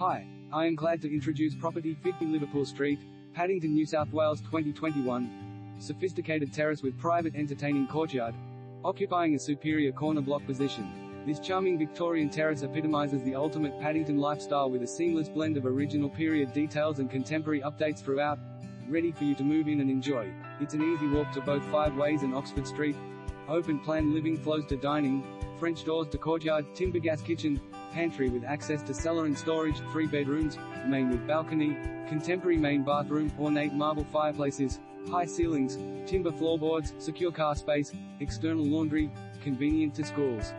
Hi, I am glad to introduce property 50 Liverpool Street, Paddington, New South Wales 2021. Sophisticated terrace with private entertaining courtyard. Occupying a superior corner block position, this charming Victorian terrace epitomizes the ultimate Paddington lifestyle with a seamless blend of original period details and contemporary updates throughout. Ready for you to move in and enjoy. It's an easy walk to both Five Ways and Oxford Street. Open plan living flows to dining, French doors to courtyard, timber gas kitchen, pantry with access to cellar and storage, 3 bedrooms, main with balcony, contemporary main bathroom, ornate marble fireplaces, high ceilings, timber floorboards, secure car space, external laundry, convenient to schools.